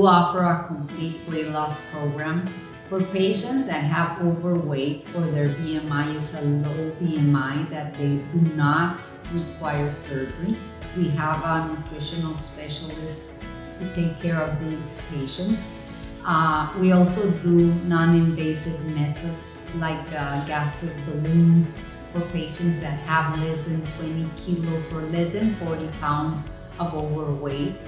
do offer a complete weight loss program for patients that have overweight or their BMI is a low BMI that they do not require surgery. We have a nutritional specialist to take care of these patients. We also do non-invasive methods like gastric balloons for patients that have less than 20 kilos or less than 40 pounds of overweight.